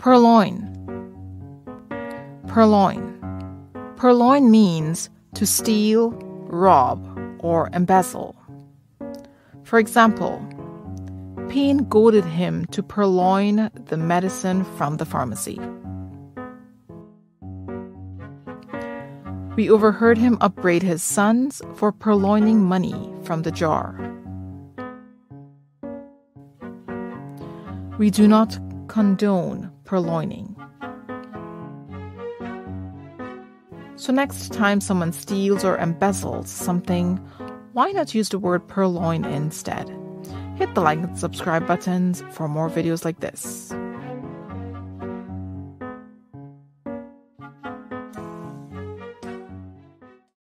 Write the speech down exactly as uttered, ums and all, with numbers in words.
Purloin. Purloin. Purloin means to steal, rob, or embezzle. For example, Payne goaded him to purloin the medicine from the pharmacy. We overheard him upbraid his sons for purloining money from the jar. We do not condone purloining. So next time someone steals or embezzles something, why not use the word purloin instead? Hit the like and subscribe buttons for more videos like this.